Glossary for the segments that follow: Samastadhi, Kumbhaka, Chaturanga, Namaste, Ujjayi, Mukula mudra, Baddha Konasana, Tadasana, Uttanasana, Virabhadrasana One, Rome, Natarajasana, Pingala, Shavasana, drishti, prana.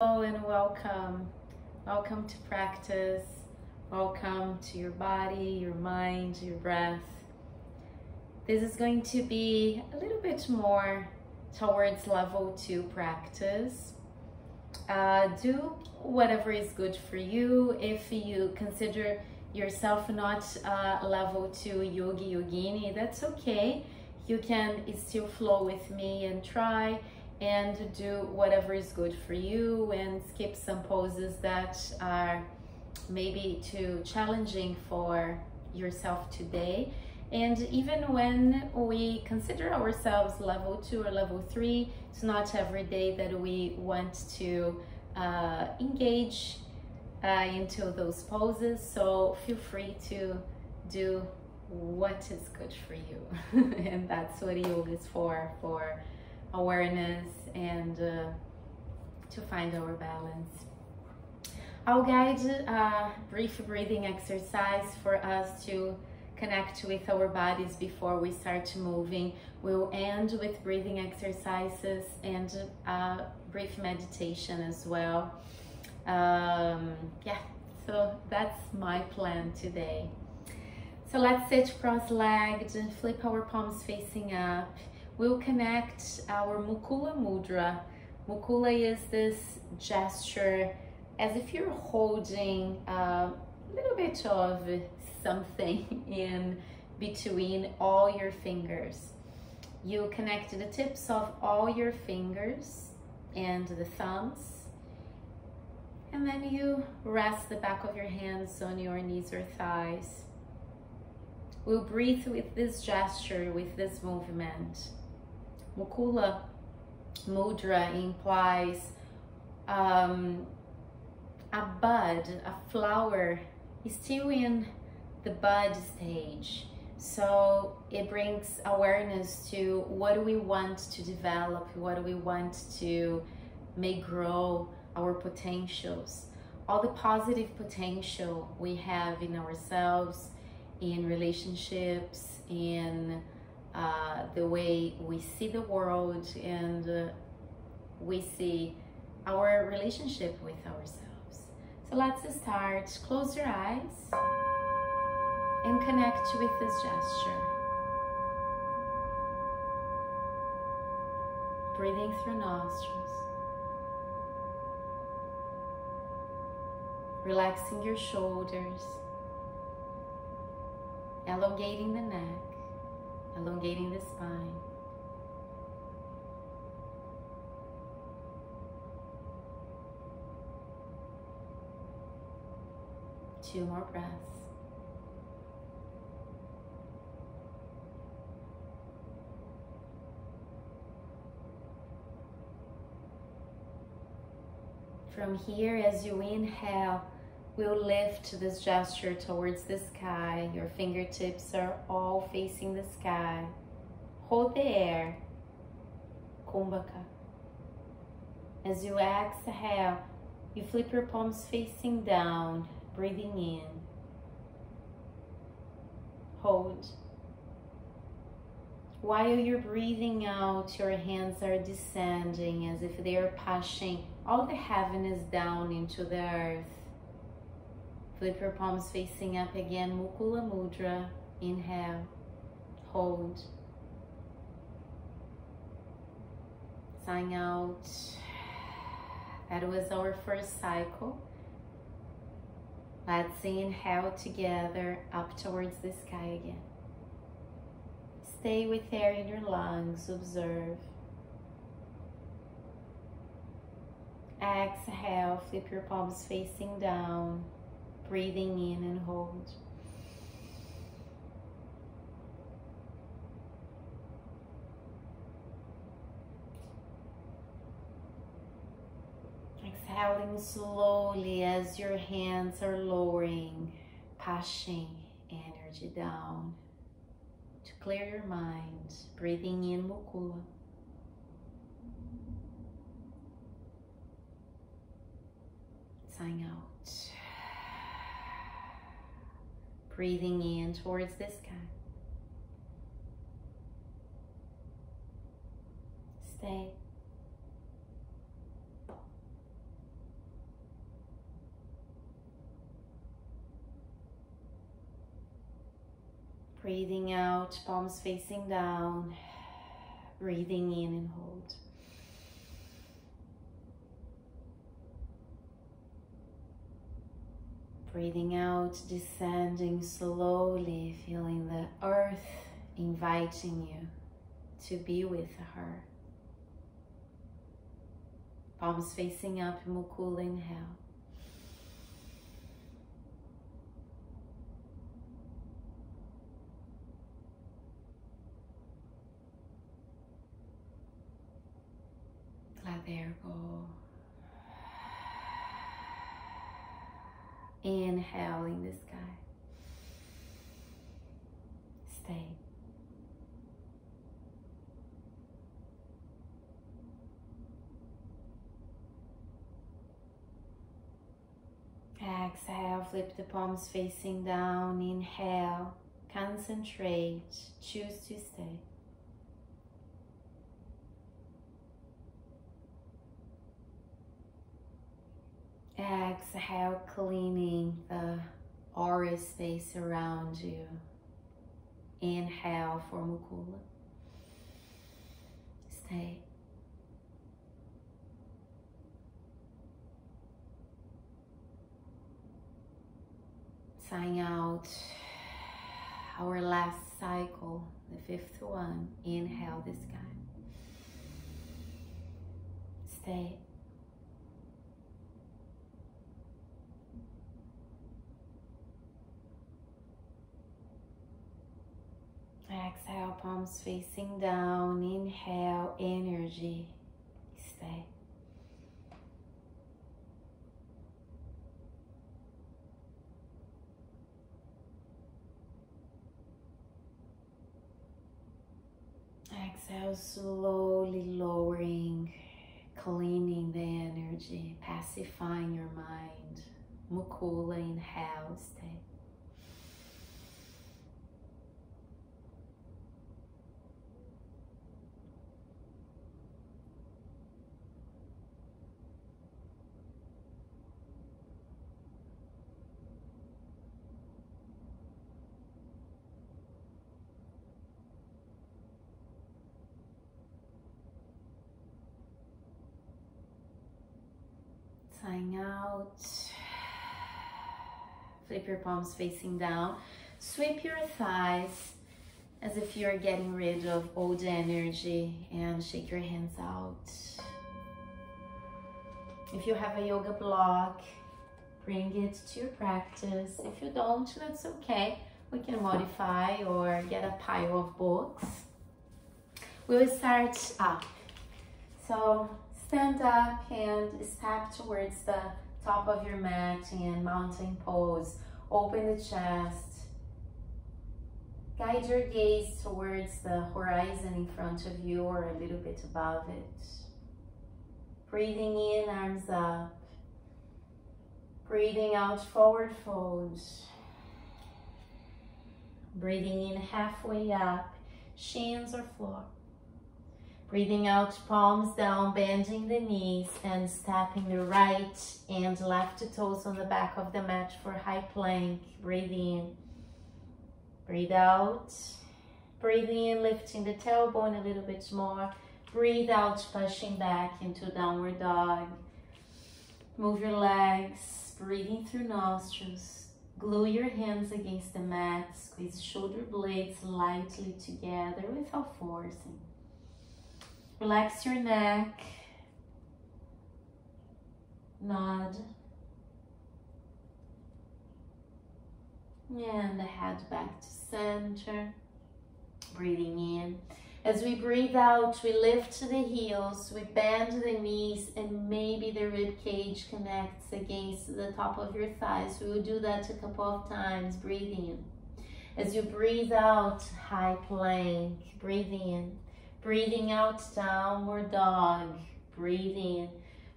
Hello and welcome. Welcome to practice. Welcome to your body, your mind, your breath. This is going to be a little bit more towards level 2 practice. Do whatever is good for you. If you consider yourself not level 2 yogi, yogini, that's okay. You can still flow with me and try and do whatever is good for you and skip some poses that are maybe too challenging for yourself today. And even when we consider ourselves level 2 or level 3, it's not every day that we want to engage into those poses, so feel free to do what is good for you. And that's what yoga is for awareness and to find our balance. I'll guide a brief breathing exercise for us to connect with our bodies before we start moving. We'll end with breathing exercises and a brief meditation as well. So that's my plan today. So let's sit cross-legged and flip our palms facing up. We'll connect our Mukula mudra. Mukula is this gesture as if you're holding a little bit of something in between all your fingers. You connect the tips of all your fingers and the thumbs, and then you rest the back of your hands on your knees or thighs. We'll breathe with this gesture, with this movement. Mukula mudra implies a bud, a flower is still in the bud stage. So it brings awareness to what we want to develop, what we want to make grow, our potentials, all the positive potential we have in ourselves, in relationships, in the way we see the world, and we see our relationship with ourselves. So let's start. Close your eyes and connect with this gesture. Breathing through nostrils. Relaxing your shoulders. Elongating the neck. Elongating the spine. Two more breaths. From here, as you inhale, we'll lift this gesture towards the sky. Your fingertips are all facing the sky. Hold the air. Kumbhaka. As you exhale, you flip your palms facing down, breathing in. Hold. While you're breathing out, your hands are descending as if they are pushing all the heaviness down into the earth. Flip your palms facing up again, Mukula Mudra. Inhale, hold. Sigh out. That was our first cycle. Let's inhale together up towards the sky again. Stay with air in your lungs, observe. Exhale, flip your palms facing down. Breathing in and hold. Exhaling slowly as your hands are lowering, pushing energy down to clear your mind. Breathing in Mukula. Sighing out. Breathing in towards the sky. Stay. Breathing out, palms facing down. Breathing in and hold. Breathing out, descending slowly, feeling the earth inviting you to be with her. Palms facing up, Mukula, inhale. Let there go. Inhale in the sky. Stay. Exhale, flip the palms facing down. Inhale, concentrate, choose to stay. Exhale, cleaning the aura space around you. Inhale for Mukula. Stay. Sign out our last cycle, the fifth one. Inhale this time. Stay. Exhale, palms facing down. Inhale, energy. Stay. Exhale, slowly lowering, cleaning the energy, pacifying your mind. Mukula, inhale, stay. Sign out, flip your palms facing down, sweep your thighs as if you're getting rid of old energy and shake your hands out. If you have a yoga block, bring it to your practice. If you don't, that's okay. We can modify or get a pile of books. We will start up. So stand up and step towards the top of your mat in mountain pose. Open the chest. Guide your gaze towards the horizon in front of you or a little bit above it. Breathing in, arms up. Breathing out, forward fold. Breathing in, halfway up, shins or floor. Breathing out, palms down, bending the knees and stepping the right and left toes on the back of the mat for high plank. Breathe in, breathe out. Breathe in, lifting the tailbone a little bit more. Breathe out, pushing back into downward dog. Move your legs, breathing through nostrils. Glue your hands against the mat. Squeeze shoulder blades lightly together without forcing. Relax your neck, nod, and the head back to center. Breathing in. As we breathe out, we lift the heels, we bend the knees, and maybe the rib cage connects against the top of your thighs. We will do that a couple of times. Breathe in. As you breathe out, high plank. Breathe in. Breathing out, downward dog. Breathe in.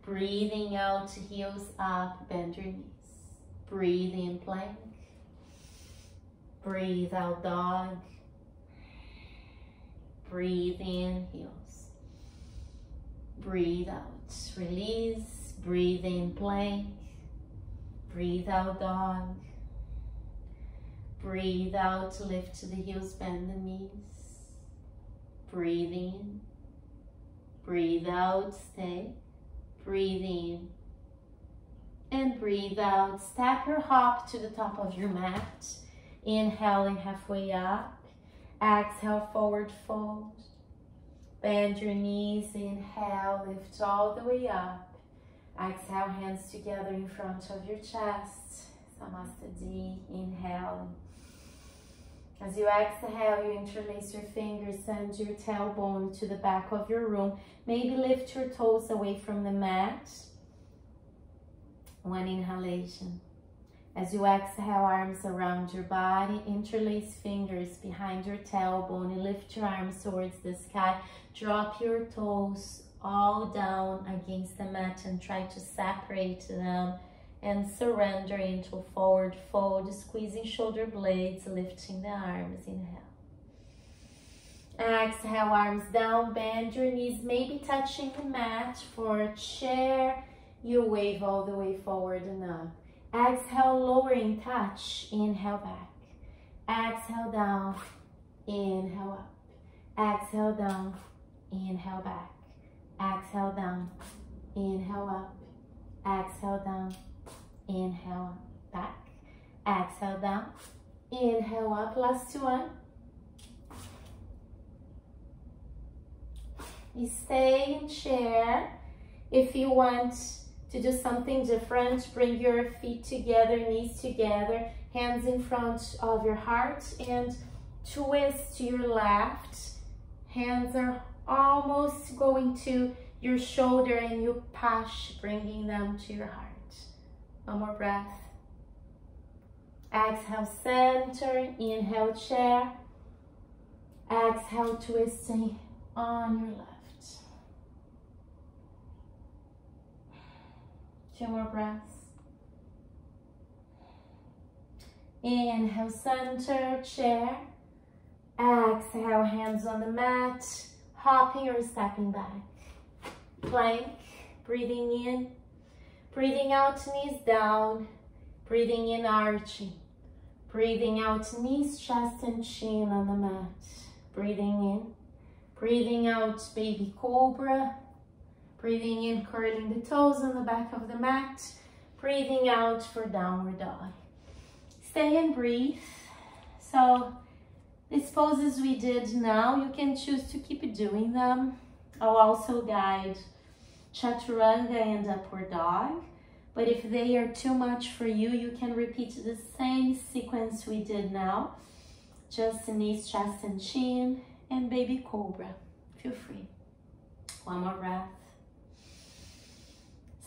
Breathing out, heels up, bend your knees. Breathe in, plank. Breathe out, dog. Breathe in, heels. Breathe out, release. Breathe in, plank. Breathe out, dog. Breathe out to lift to the heels, bend the knees. Breathe in. Breathe out, stay. Breathe in. And breathe out, step or hop to the top of your mat. Inhaling halfway up. Exhale, forward fold. Bend your knees, inhale, lift all the way up. Exhale, hands together in front of your chest. Samastadhi, inhale. As you exhale, you interlace your fingers, send your tailbone to the back of your room. Maybe lift your toes away from the mat. One inhalation. As you exhale, arms around your body, interlace fingers behind your tailbone and lift your arms towards the sky. Drop your toes all down against the mat and try to separate them and surrender into forward fold, squeezing shoulder blades, lifting the arms. Inhale. Exhale, arms down, bend your knees, maybe touching the mat for a chair. You wave all the way forward and up. Exhale, lowering touch, inhale back. Exhale down, inhale up. Exhale down, inhale back. Exhale down, inhale up. Exhale down, inhale back. Exhale down, inhale up. Last one. You stay in chair. If you want to do something different, bring your feet together, knees together, hands in front of your heart, and twist to your left. Hands are almost going to your shoulder and you push, bringing them to your heart. One more breath. Exhale, center, inhale, chair. Exhale, twisting on your left. Two more breaths. Inhale, center, chair. Exhale, hands on the mat, hopping or stepping back. Plank, breathing in. Breathing out, knees down. Breathing in, arching. Breathing out, knees, chest, and chin on the mat. Breathing in. Breathing out, baby cobra. Breathing in, curling the toes on the back of the mat. Breathing out for downward dog. Stay and breathe. So these poses we did now, you can choose to keep doing them. I'll also guide Chaturanga and Upward Dog. But if they are too much for you, you can repeat the same sequence we did now. Just knees, chest, and chin, and baby cobra. Feel free. One more breath.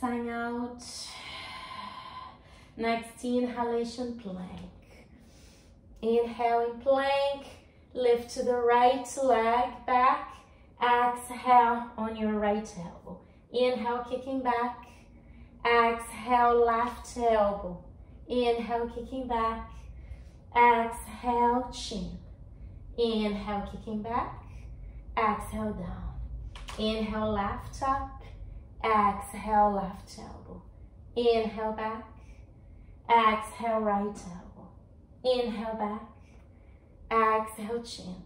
Sign out. Next inhalation, plank. Inhaling, plank. Lift to the right leg back. Exhale on your right elbow. Inhale, kicking back. Exhale, left elbow. Inhale, kicking back. Exhale, chin. Inhale, kicking back. Exhale, down. Inhale, left up. Exhale, left elbow. Inhale back. Exhale, right elbow. Inhale back. Exhale, chin.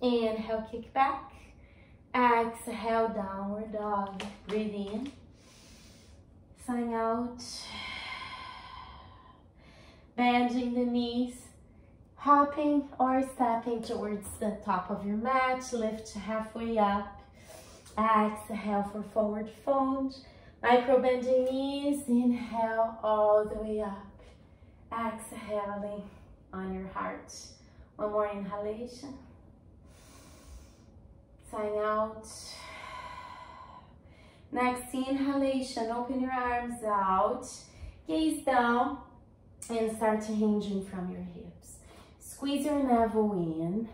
Inhale, kick back. Exhale, downward dog. Breathe in. Sign out. Bending the knees. Hopping or stepping towards the top of your mat. Lift halfway up. Exhale for forward fold. Micro bending knees. Inhale all the way up. Exhaling on your heart. One more inhalation. Sign out. Next inhalation. Open your arms out. Gaze down and start hinging from your hips. Squeeze your navel in.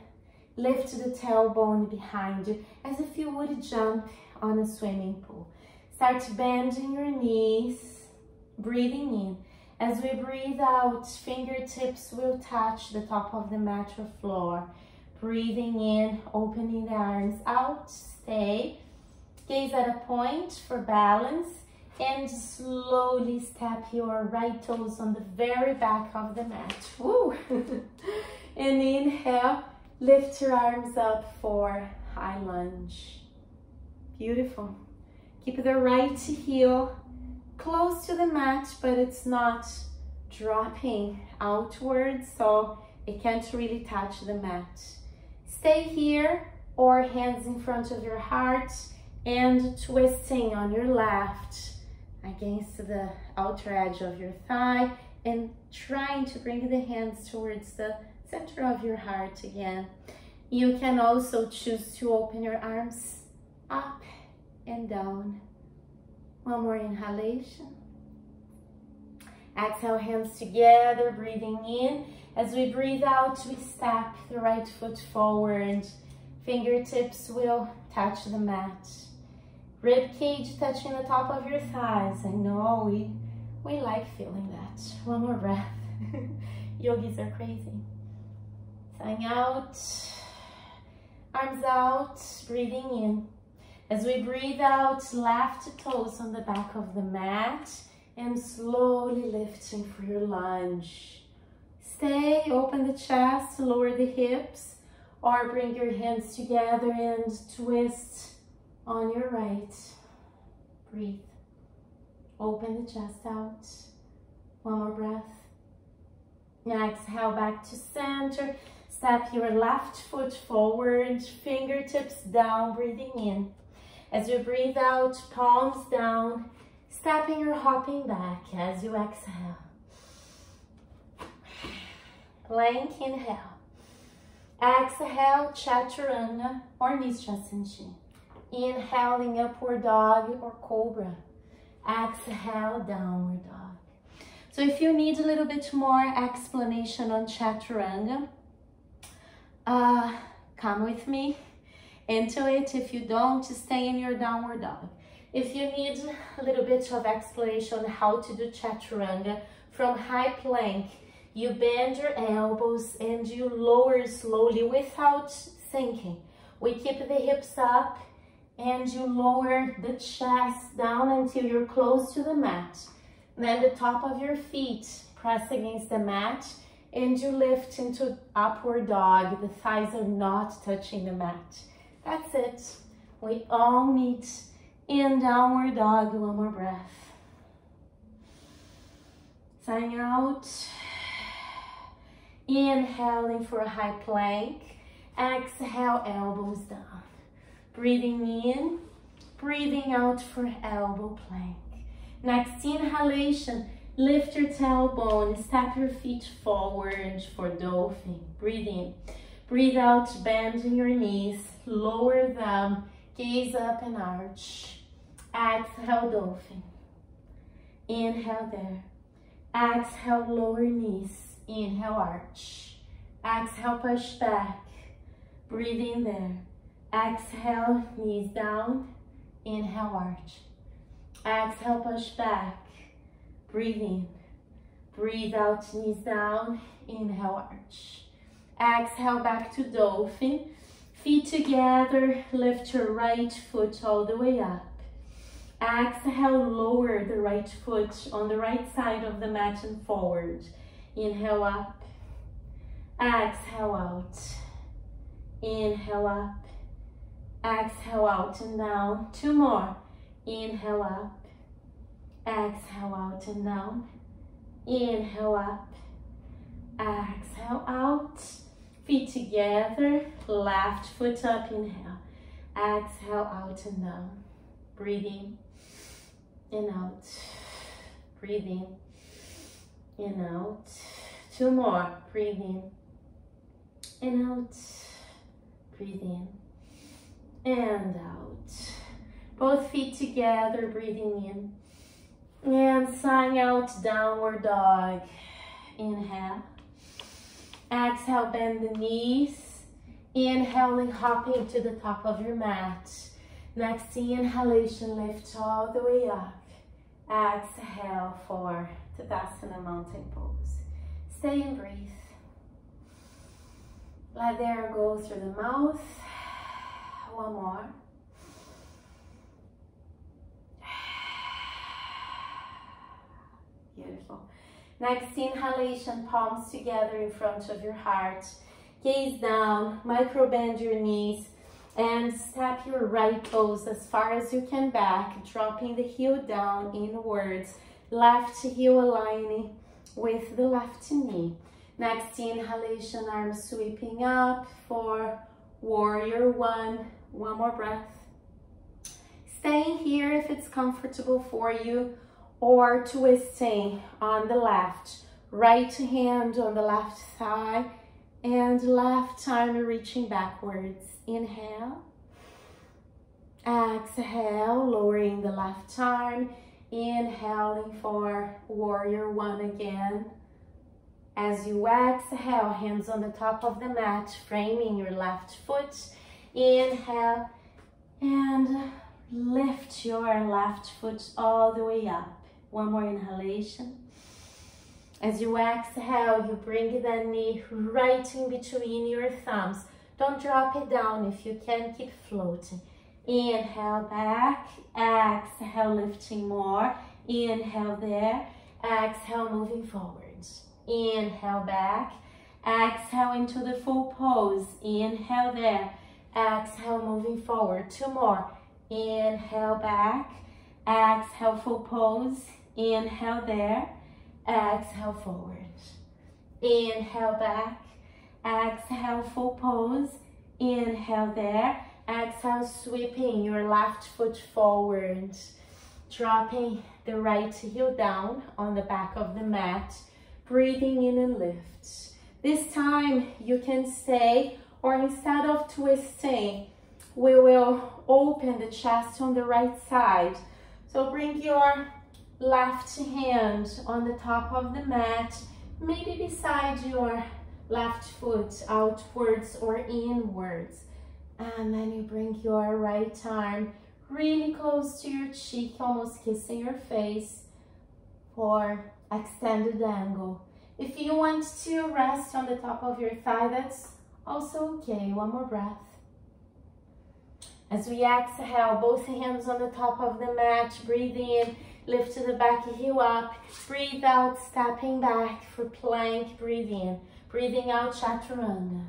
Lift the tailbone behind you as if you would jump on a swimming pool. Start bending your knees, breathing in. As we breathe out, fingertips will touch the top of the mat or floor. Breathing in, opening the arms out, stay. Gaze at a point for balance. and slowly step your right toes on the very back of the mat. Woo. And inhale, lift your arms up for high lunge. Beautiful. Keep the right heel close to the mat, but it's not dropping outwards, so it can't really touch the mat. Stay here, or hands in front of your heart and twisting on your left against the outer edge of your thigh and trying to bring the hands towards the center of your heart again. You can also choose to open your arms up and down. One more inhalation. Exhale, hands together, breathing in. As we breathe out, we step the right foot forward. Fingertips will touch the mat. Ribcage touching the top of your thighs. I know we like feeling that. One more breath. Yogis are crazy. Sighing out, arms out, breathing in. As we breathe out, left toes on the back of the mat and slowly lifting for your lunge. Stay, open the chest, lower the hips, or bring your hands together and twist on your right. Breathe. Open the chest out. One more breath. Now exhale, back to center. Step your left foot forward, fingertips down, breathing in. As you breathe out, palms down, stepping or hopping back as you exhale. Plank inhale. Exhale, Chaturanga or Nistrasana. Inhaling upward dog or cobra. Exhale, downward dog. So if you need a little bit more explanation on Chaturanga, come with me into it. If you don't, stay in your downward dog. If you need a little bit of explanation on how to do Chaturanga from high plank, you bend your elbows and you lower slowly without sinking. We keep the hips up and you lower the chest down until you're close to the mat. Then the top of your feet press against the mat and you lift into upward dog. The thighs are not touching the mat. That's it. We all meet in downward dog. One more breath. Sighing out. Inhaling for a high plank. Exhale, elbows down. Breathing in, breathing out for elbow plank. Next inhalation, lift your tailbone, step your feet forward for dolphin. Breathe in, breathe out, bending your knees, lower them, gaze up and arch. Exhale, dolphin. Inhale there. Exhale, lower knees. Inhale, arch. Exhale, push back. Breathe in there. Exhale, knees down. Inhale, arch. Exhale, push back. Breathe in. Breathe out, knees down. Inhale, arch. Exhale, back to dolphin. Feet together, lift your right foot all the way up. Exhale, lower the right foot on the right side of the mat and forward. Inhale up. Exhale out. Inhale up. Exhale out and down. Two more. Inhale up. Exhale out and down. Inhale up. Exhale out. Feet together. Left foot up. Inhale. Exhale out and down. Breathe in and out. Breathe in and out. Two more. Breathe in and out. Breathe in and out. Both feet together, breathing in. And sighing out, downward dog. Inhale. Exhale, bend the knees. Inhaling, hopping to the top of your mat. Next inhalation, lift all the way up. Exhale for Tadasana Mountain Pose. Stay and breathe. Let the air go through the mouth. One more. Beautiful. Next inhalation, palms together in front of your heart. Gaze down, micro bend your knees and step your right toes as far as you can back, dropping the heel down inwards. Left heel aligning with the left knee. Next inhalation, arms sweeping up for warrior one. One more breath. Staying here if it's comfortable for you, or twisting on the left. Right hand on the left thigh and left arm reaching backwards. Inhale. Exhale, lowering the left arm. Inhaling for warrior one again. As you exhale, hands on the top of the mat, framing your left foot. Inhale and lift your left foot all the way up. One more inhalation. As you exhale, you bring that knee right in between your thumbs. Don't drop it down if you can, keep floating. Inhale back, exhale lifting more, inhale there, exhale moving forwards. Inhale back, exhale into the full pose, inhale there, exhale moving forward, two more. Inhale back, exhale full pose, inhale there, exhale forward. Inhale back, exhale full pose, inhale there. Exhale, sweeping your left foot forward, dropping the right heel down on the back of the mat, breathing in and lift. This time you can stay, or instead of twisting, we will open the chest on the right side. So bring your left hand on the top of the mat, maybe beside your left foot, outwards or inwards. And then you bring your right arm really close to your cheek, almost kissing your face for extended angle. If you want to rest on the top of your thigh, that's also okay. One more breath. As we exhale, both hands on the top of the mat, breathe in, lift the back heel up, breathe out, stepping back for plank, breathe in, breathing out, chaturanga.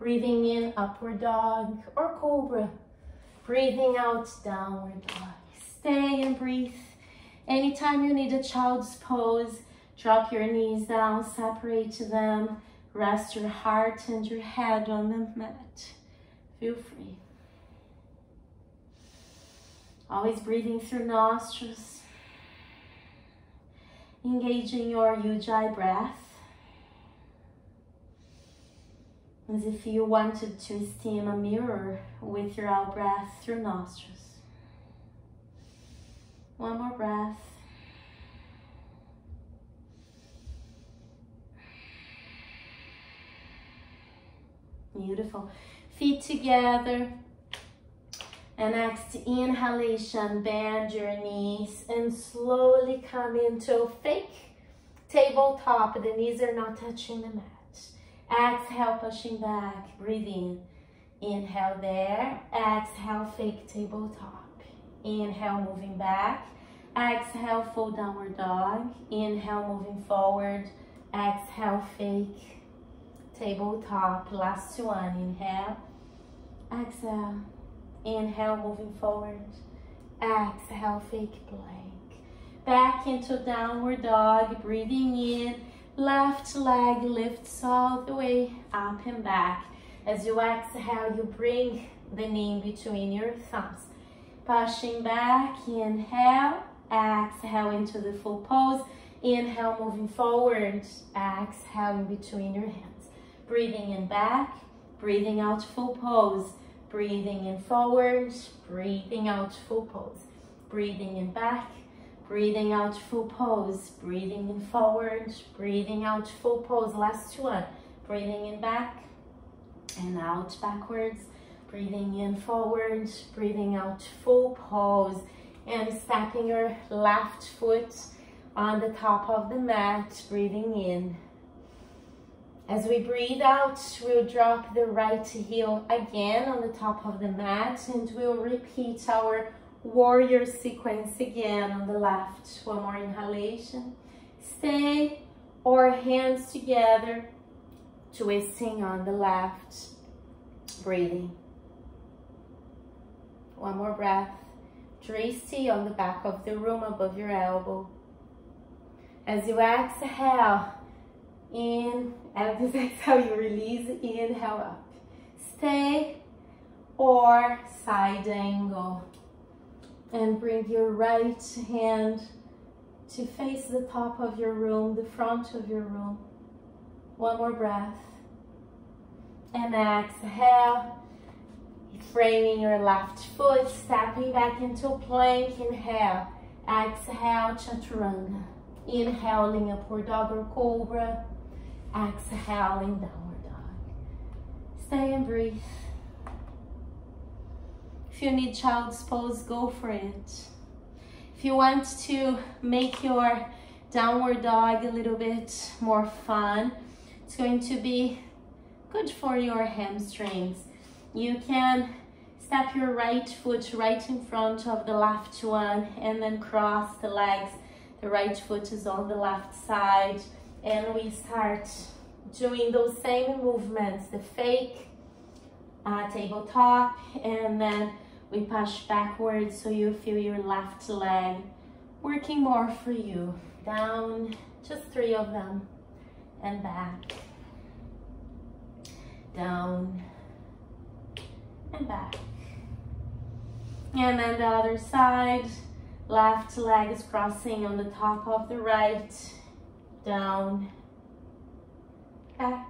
Breathing in, upward dog or cobra. Breathing out, downward dog. Stay and breathe. Anytime you need a child's pose, drop your knees down, separate them. Rest your heart and your head on the mat. Feel free. Always breathing through nostrils. Engaging your Ujjayi breath. As if you wanted to steam a mirror with your out breath through nostrils. One more breath. Beautiful. Feet together. And next inhalation, bend your knees and slowly come into fake tabletop. The knees are not touching the mat. Exhale, pushing back, breathe in. Inhale there, exhale, fake tabletop. Inhale, moving back. Exhale, full downward dog. Inhale, moving forward. Exhale, fake tabletop. Last one, inhale. Exhale. Inhale, moving forward. Exhale, fake plank. Back into downward dog, breathing in. Left leg lifts all the way up and back. As you exhale, you bring the knee in between your thumbs. Pushing back, inhale, exhale into the full pose. Inhale, moving forward, exhale in between your hands. Breathing in back, breathing out full pose. Breathing in forward, breathing out full pose. Breathing in back. Breathing out, full pose. Breathing in forward. Breathing out, full pose. Last one. Breathing in back and out backwards. Breathing in forward. Breathing out, full pose. And stepping your left foot on the top of the mat. Breathing in. As we breathe out, we'll drop the right heel again on the top of the mat. And we'll repeat our warrior sequence again on the left. One more inhalation. stay, or hands together, twisting on the left, breathing. One more breath, drishti on the back of the room above your elbow. As you exhale, in, and as you exhale, you release, inhale up. Stay, or side angle. And bring your right hand to face the top of your room, the front of your room. One more breath. And exhale, framing your left foot, stepping back into plank, inhale. Exhale, chaturanga. Inhaling, upward dog or cobra. Exhaling, downward dog. Stay and breathe. If you need child's pose, go for it. If you want to make your downward dog a little bit more fun, it's going to be good for your hamstrings. You can step your right foot right in front of the left one and then cross the legs. The right foot is on the left side. And we start doing those same movements, the fake tabletop, and then we push backwards so you feel your left leg working more for you. Down, just three of them, and back. Down, and back. And then the other side, left leg is crossing on the top of the right. Down, back,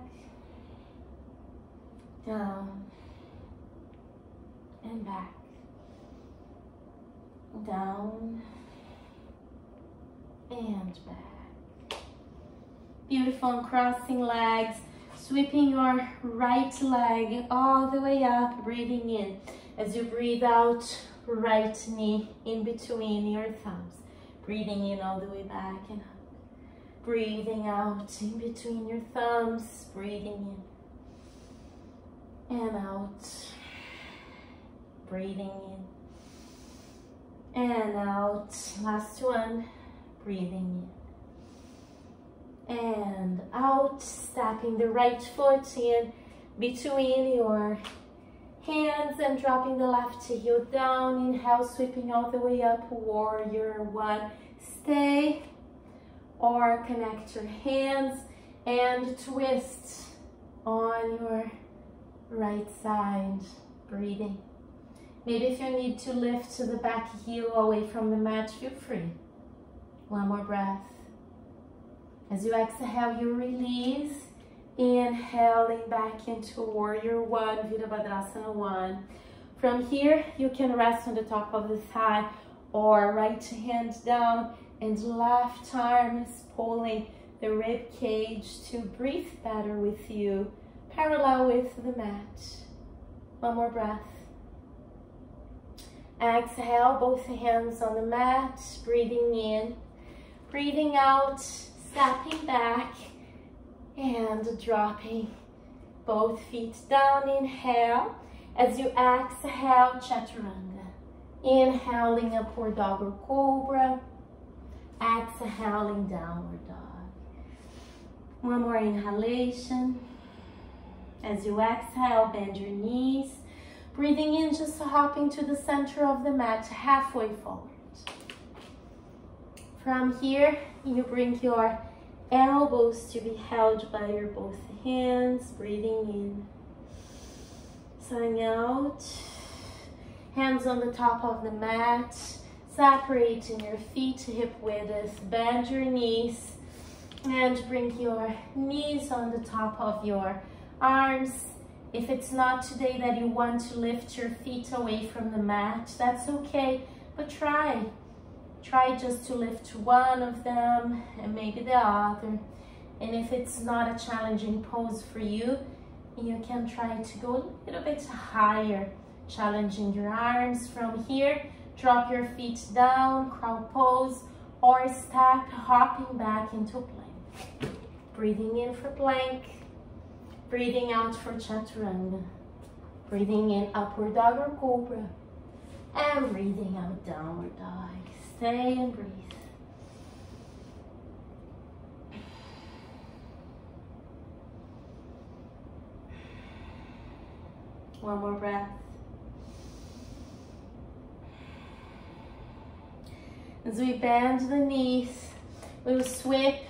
down, and back. Down and back. Beautiful. And crossing legs, sweeping your right leg all the way up, breathing in. As you breathe out, right knee in between your thumbs, breathing in all the way back and up, breathing out in between your thumbs, breathing in and out, breathing in and out. Last one, breathing in and out. Stepping the right foot in between your hands and dropping the left heel down. Inhale, sweeping all the way up, warrior one. Stay, or connect your hands and twist on your right side, breathing. Maybe if you need to lift the back heel away from the mat, feel free. One more breath. As you exhale, you release. Inhaling back into warrior one, Virabhadrasana One. From here, you can rest on the top of the thigh, or right hand down and left arm is pulling the rib cage to breathe better with you, parallel with the mat. One more breath. Exhale, both hands on the mat, breathing in, breathing out, stepping back, and dropping both feet down. Inhale, as you exhale, chaturanga. Inhaling, upward dog or cobra. Exhaling, downward dog. One more inhalation. As you exhale, bend your knees. Breathing in, just hopping to the center of the mat, halfway forward. From here, you bring your elbows to be held by your both hands, breathing in, sighing out. Hands on the top of the mat, separating your feet hip width, bend your knees, and bring your knees on the top of your arms. If it's not today that you want to lift your feet away from the mat, that's okay, but try. Try just to lift one of them and maybe the other. And if it's not a challenging pose for you, you can try to go a little bit higher, challenging your arms. From here, drop your feet down, crow pose, or step hopping back into plank. Breathing in for plank, breathing out for chaturanga. Breathing in, upward dog or cobra, and breathing out, downward dog. Stay and breathe. One more breath. As we bend the knees, we will sweep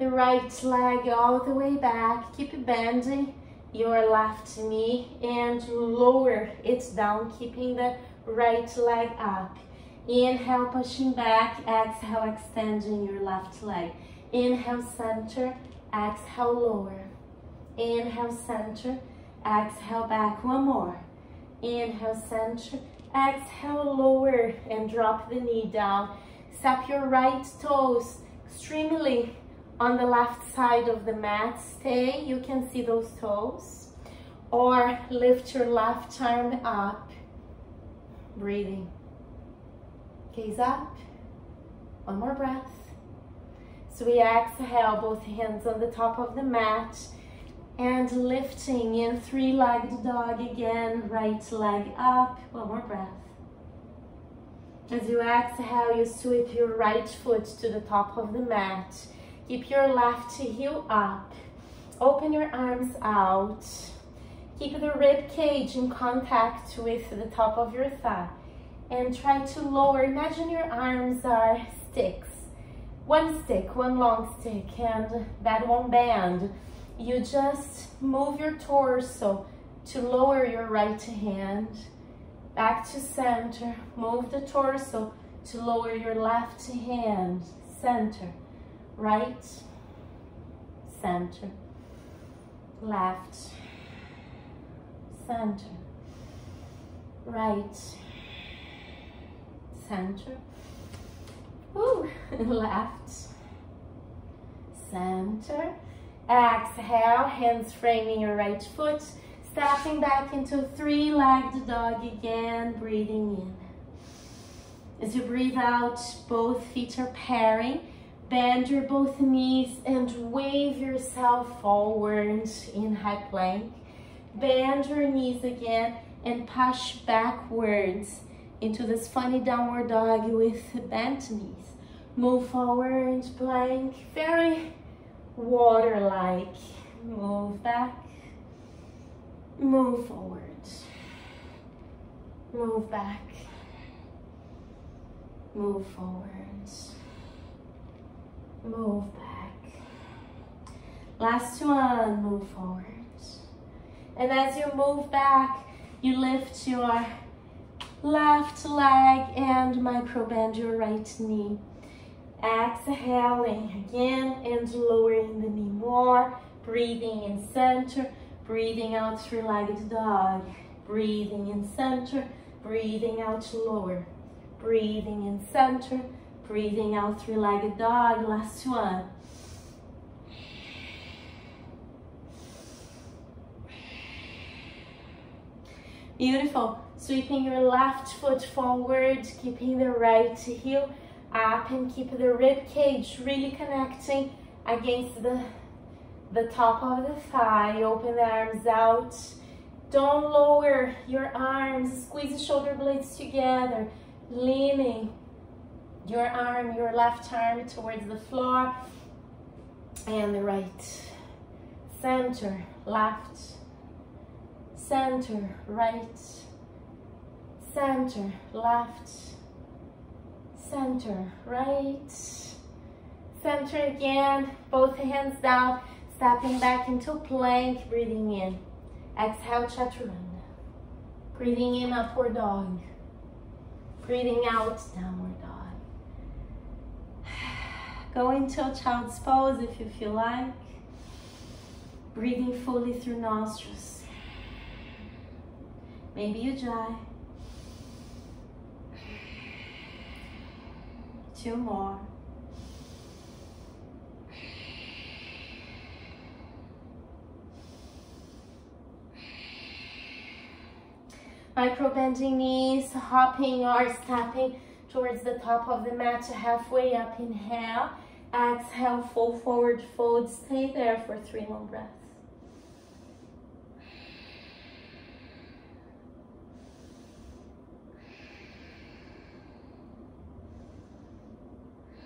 the right leg all the way back. Keep bending your left knee and lower it down, keeping the right leg up. Inhale, pushing back. Exhale, extending your left leg. Inhale, center. Exhale, lower. Inhale, center. Exhale, back. One more. Inhale, center. Exhale, lower and drop the knee down. Step your right toes extremely on the left side of the mat. Stay, you can see those toes. Or lift your left arm up. Breathing. Gaze up. One more breath. So we exhale, both hands on the top of the mat and lifting in three-legged dog again, right leg up. One more breath. As you exhale, you sweep your right foot to the top of the mat. Keep your left heel up. Open your arms out. Keep the rib cage in contact with the top of your thigh. And try to lower, imagine your arms are sticks. One stick, one long stick, and that won't bend. You just move your torso to lower your right hand. Back to center, move the torso to lower your left hand. Center, right, center, left, center, right, center, ooh, left, center. Exhale, hands framing your right foot, stepping back into three-legged dog again, breathing in. As you breathe out, both feet are pairing. Bend your both knees and wave yourself forward in high plank. Bend your knees again and push backwards into this funny downward dog with bent knees. Move forward, plank, very water-like. Move back, move forward, move back, move forward, move back. Last one, move forward. And as you move back, you lift your left leg and micro bend your right knee. Exhaling again and lowering the knee more. Breathing in center, breathing out three-legged dog. Breathing in center, breathing out lower. Breathing in center, breathing out three-legged dog. Last one. Beautiful. Sweeping your left foot forward, keeping the right heel up and keep the rib cage really connecting against the top of the thigh. Open the arms out. Don't lower your arms. Squeeze the shoulder blades together. Leaning your arm, your left arm towards the floor and the right. Center, left, center, right, center, left, center, right, center again, both hands down, stepping back into plank, breathing in. Exhale, chaturanga. Breathing in, upward dog. Breathing out, downward dog. Go into a child's pose if you feel like. Breathing fully through nostrils. Maybe Ujjayi. Two more. Micro bending knees, hopping or stepping towards the top of the mat, halfway up. Inhale, exhale, fold forward fold. Stay there for 3 long breaths.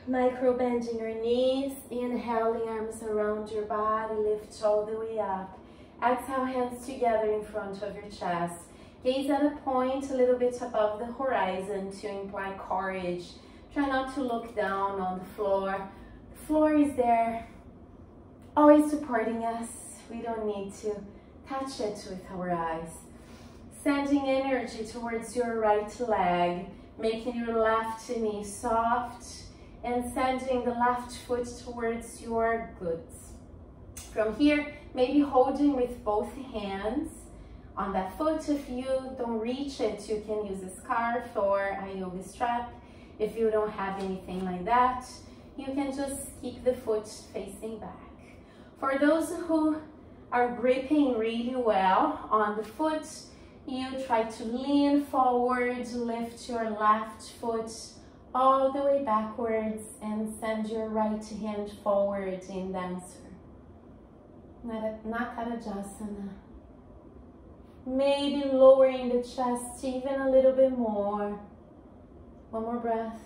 Micro bending your knees, inhaling arms around your body, lift all the way up. Exhale, hands together in front of your chest. Gaze at a point a little bit above the horizon to imply courage. Try not to look down on the floor. The floor is there, always supporting us. We don't need to touch it with our eyes. Sending energy towards your right leg, making your left knee soft, and sending the left foot towards your glutes. From here, maybe holding with both hands on that foot. If you don't reach it, you can use a scarf or a yoga strap. If you don't have anything like that, you can just keep the foot facing back. For those who are gripping really well on the foot, you try to lean forward, lift your left foot all the way backwards, and send your right hand forward in dancer. Natarajasana. Maybe lowering the chest even a little bit more. One more breath.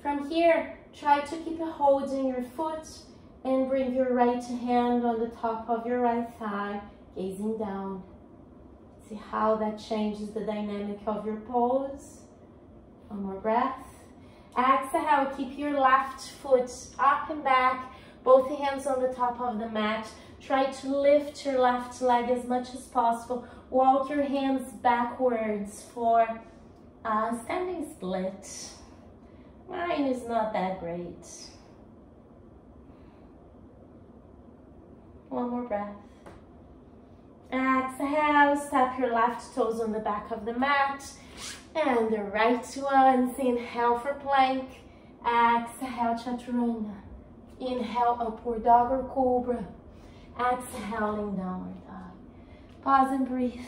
From here, try to keep holding your foot and bring your right hand on the top of your right thigh, gazing down. See how that changes the dynamic of your pose. One more breath. Exhale, keep your left foot up and back, both hands on the top of the mat. Try to lift your left leg as much as possible. Walk your hands backwards for a standing split. Mine is not that great. One more breath. Exhale, step your left toes on the back of the mat and the right ones. Inhale for plank. Exhale, chaturanga. Inhale, upward dog or cobra. Exhaling, downward dog. Pause and breathe.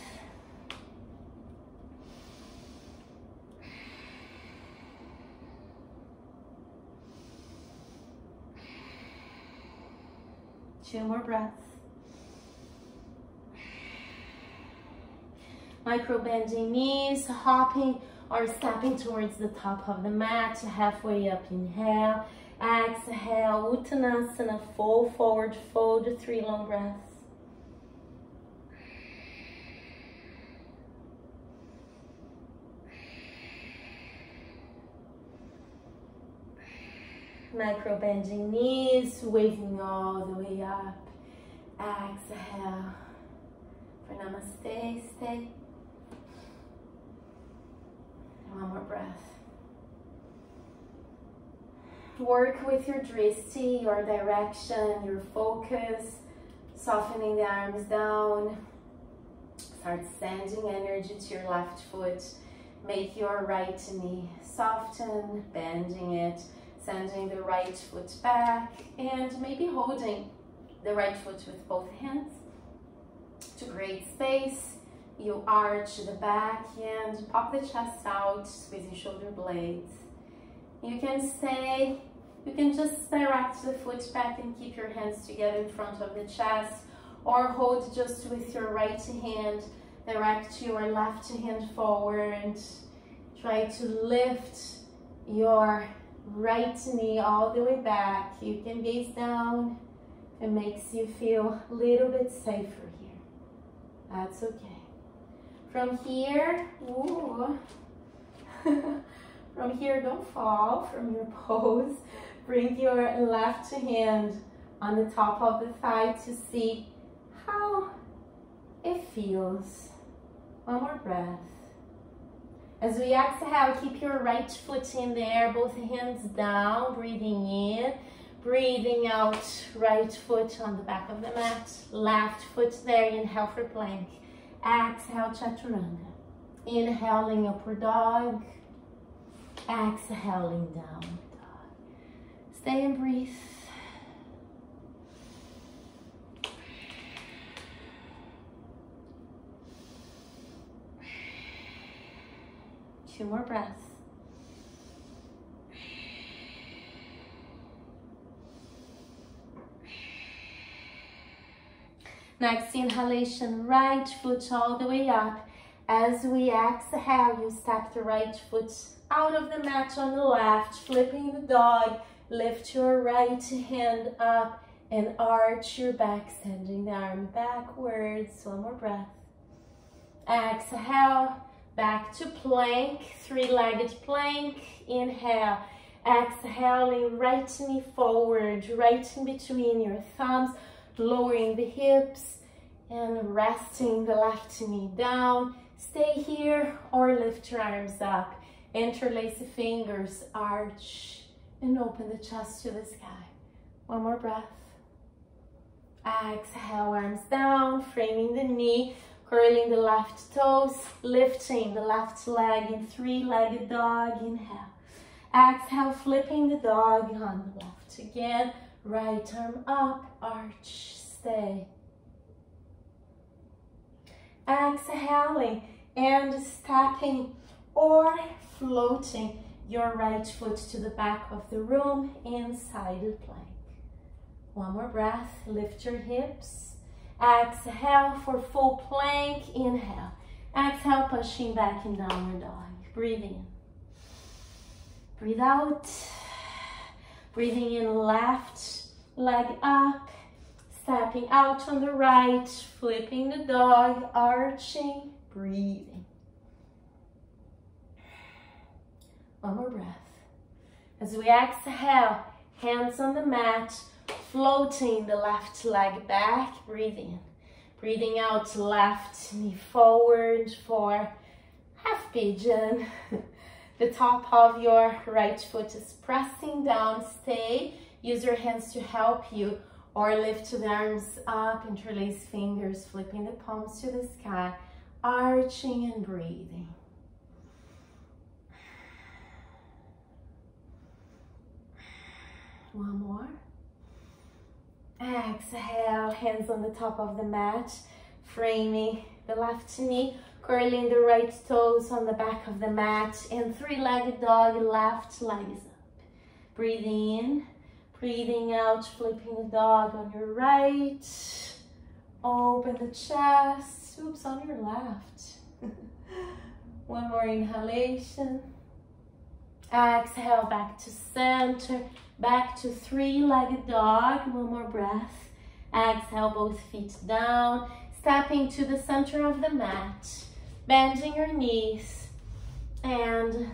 Two more breaths. Micro bending knees, hopping or stepping towards the top of the mat, halfway up. Inhale. Exhale, Uttanasana, fold forward, fold, 3 long breaths. Micro bending knees, waving all the way up. Exhale, for namaste, stay. One more breath. Work with your drishti, your direction, your focus, softening the arms down. Start sending energy to your left foot. Make your right knee soften, bending it, sending the right foot back, and maybe holding the right foot with both hands to create space. You arch the back and pop the chest out, squeezing shoulder blades. You can stay, you can just direct the foot back and keep your hands together in front of the chest, or hold just with your right hand, direct your left hand forward. Try to lift your right knee all the way back. You can gaze down. It makes you feel a little bit safer here. That's okay. From here, ooh. From here, don't fall from your pose. Bring your left hand on the top of the thigh to see how it feels. One more breath. As we exhale, keep your right foot in there, both hands down, breathing in, breathing out, right foot on the back of the mat, left foot there, inhale for plank. Exhale, chaturanga. Inhaling, upward dog. Exhaling, downward dog. Stay and breathe. Two more breaths. Next inhalation, right foot all the way up. As we exhale, you step the right foot out of the mat on the left, flipping the dog, lift your right hand up and arch your back, sending the arm backwards. One more breath. Exhale, back to plank, three-legged plank. Inhale, exhaling, right knee forward, right in between your thumbs, lowering the hips and resting the left knee down. Stay here or lift your arms up. Interlace the fingers, arch, and open the chest to the sky. One more breath. Exhale, arms down, framing the knee, curling the left toes, lifting the left leg in three-legged dog. Inhale. Exhale, flipping the dog on the left again. Right arm up, arch, stay. Exhaling and stepping or floating your right foot to the back of the room inside the plank. One more breath, lift your hips. Exhale for full plank, inhale. Exhale, pushing back in downward dog. Breathe in. Breathe out. Breathing in, left leg up. Stepping out on the right, flipping the dog, arching, breathing. One more breath. As we exhale, hands on the mat, floating the left leg back, breathe in. Breathing out, left knee forward for half pigeon. The top of your right foot is pressing down, stay. Use your hands to help you, or lift the arms up, interlace fingers, flipping the palms to the sky, arching and breathing. One more. Exhale, hands on the top of the mat, framing the left knee, curling the right toes on the back of the mat, and three-legged dog, left leg is up. Breathing in. Breathing out, flipping the dog on your right. Open the chest. Oops, on your left. One more inhalation. Exhale, back to center. Back to three-legged dog. One more breath. Exhale, both feet down. Stepping to the center of the mat. Bending your knees. And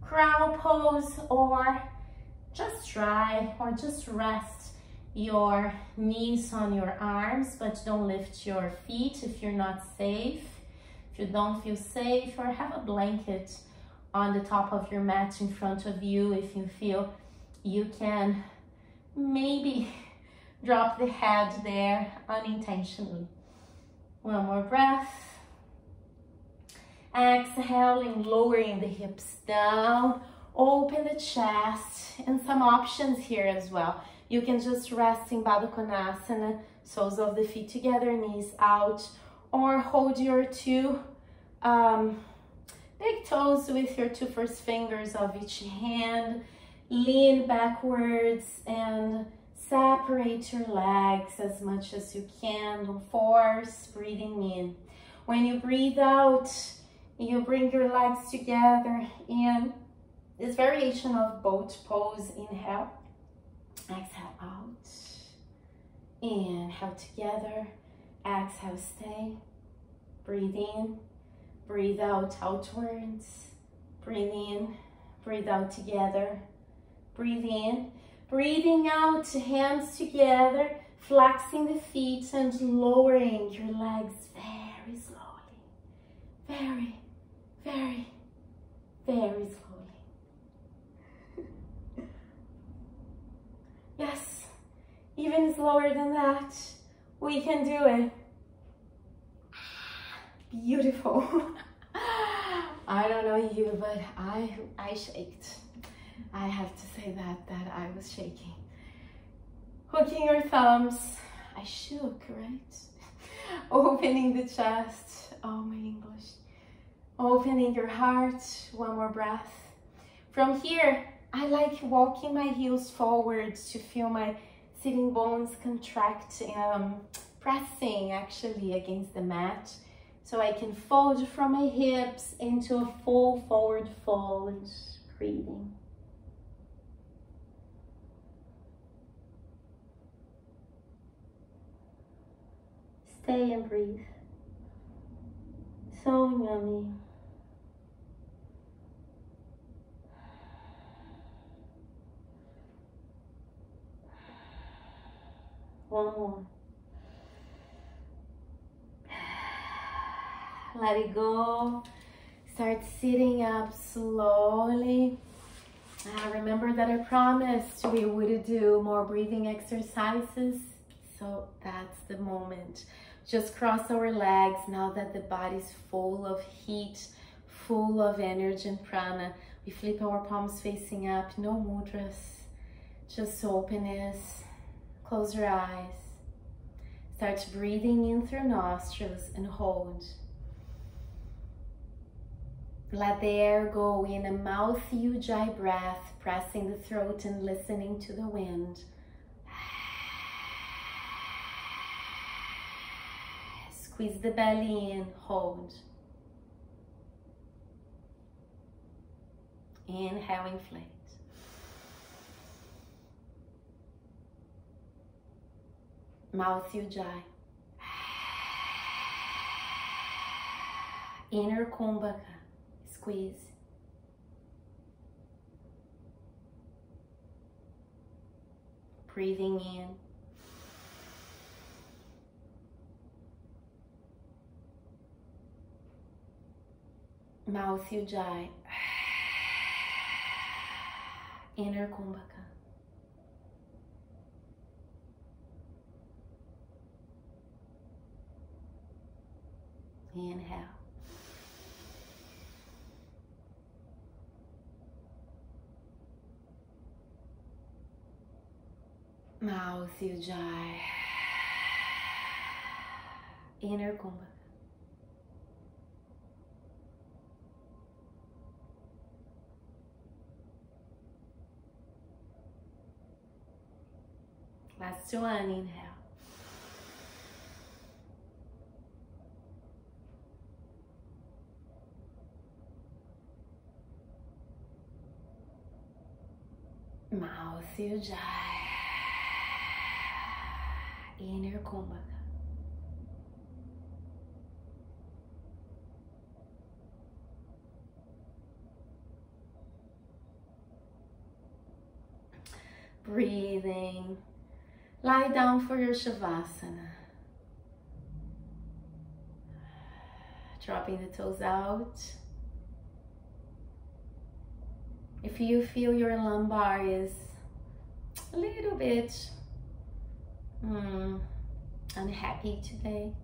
crow pose, or just try or just rest your knees on your arms, but don't lift your feet if you're not safe. If you don't feel safe, or have a blanket on the top of your mat in front of you if you feel you can maybe drop the head there unintentionally. One more breath. Exhaling, lowering the hips down. Open the chest, and some options here as well. You can just rest in Baddha Konasana, soles of the feet together, knees out, or hold your two big toes with your two first fingers of each hand. Lean backwards and separate your legs as much as you can. Don't force, breathing in. When you breathe out, you bring your legs together in this variation of boat pose. Inhale, exhale out, inhale together, exhale stay, breathe in, breathe out outwards, breathe in, breathe out together, breathe in, breathing out, hands together, flexing the feet and lowering your legs very slowly, very, very, very slowly. Yes, even slower than that. We can do it. Beautiful. I don't know you, but I shaked. I have to say that I was shaking. Hooking your thumbs. I shook, right? Opening the chest. Oh, my English. Opening your heart. One more breath. From here, I like walking my heels forward to feel my sitting bones contract, pressing actually against the mat. So I can fold from my hips into a full forward fold, breathing. Stay and breathe. So yummy. One more. Let it go. Start sitting up slowly. Remember that I promised we would do more breathing exercises. So that's the moment. Just cross our legs now that the body's full of heat, full of energy and prana. We flip our palms facing up, no mudras, just openness. Close your eyes. Start breathing in through nostrils and hold. Let the air go in a mouth Ujjayi breath, pressing the throat and listening to the wind. Squeeze the belly in, hold. Inhale, inflate. Mouth Ujjayi. Inner Kumbhaka. Squeeze. Breathing in. Mouth Ujjayi. Inner Kumbhaka. Inhale. Mouth Ujjayi. Inner Kumbhaka. Last one, inhale. Mouth Ujjayi. Inner Kumbhaka. Breathing. Lie down for your Shavasana. Dropping the toes out. If you feel your lumbar is a little bit unhappy today,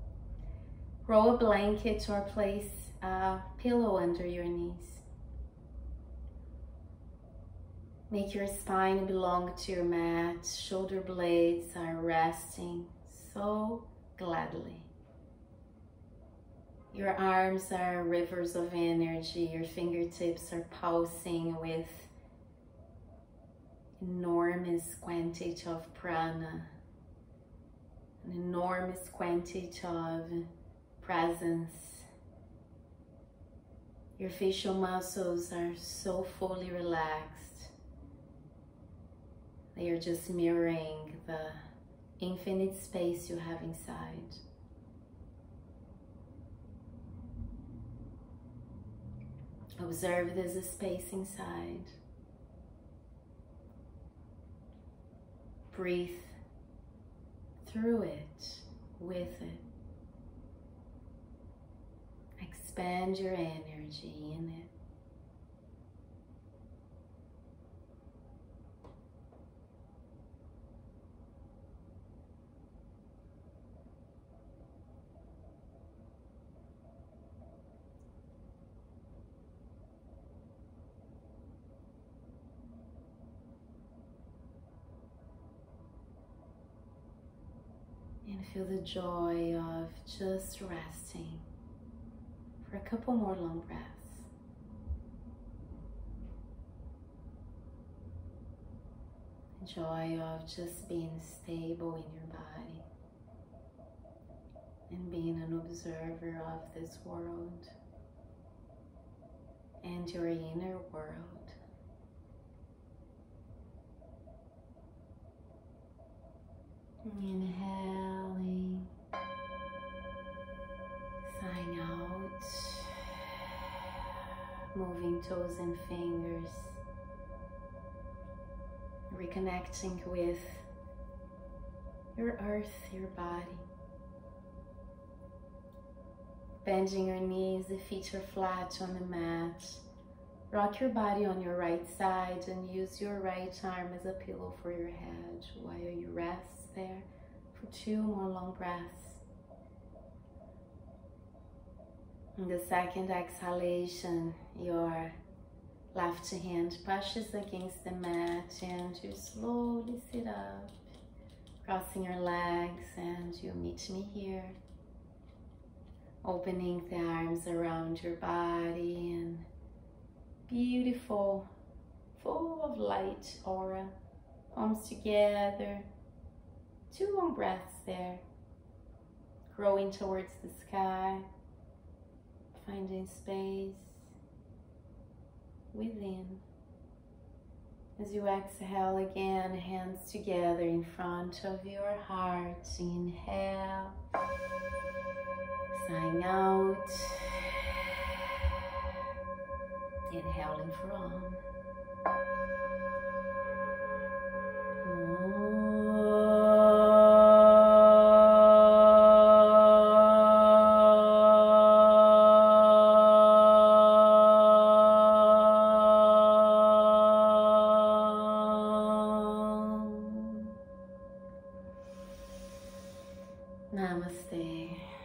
roll a blanket or place a pillow under your knees. Make your spine belong to your mat. Shoulder blades are resting so gladly. Your arms are rivers of energy. Your fingertips are pulsing with enormous quantity of prana. An enormous quantity of presence. Your facial muscles are so fully relaxed. They are just mirroring the infinite space you have inside. Observe there's a space inside. Breathe through it, with it. Expand your energy in it. Feel the joy of just resting for a couple more long breaths. The joy of just being stable in your body and being an observer of this world and your inner world. Inhaling. moving toes and fingers, reconnecting with your earth, your body. Bending your knees, the feet are flat on the mat. Rock your body on your right side and use your right arm as a pillow for your head while you rest there for 2 more long breaths. In the second exhalation, your left hand pushes against the mat and you slowly sit up, crossing your legs, and you meet me here. Opening the arms around your body and beautiful, full of light aura. Arms together, 2 long breaths there. Growing towards the sky, finding space within. As you exhale again, hands together in front of your heart. Inhale. Sign out. Inhaling from. Namaste.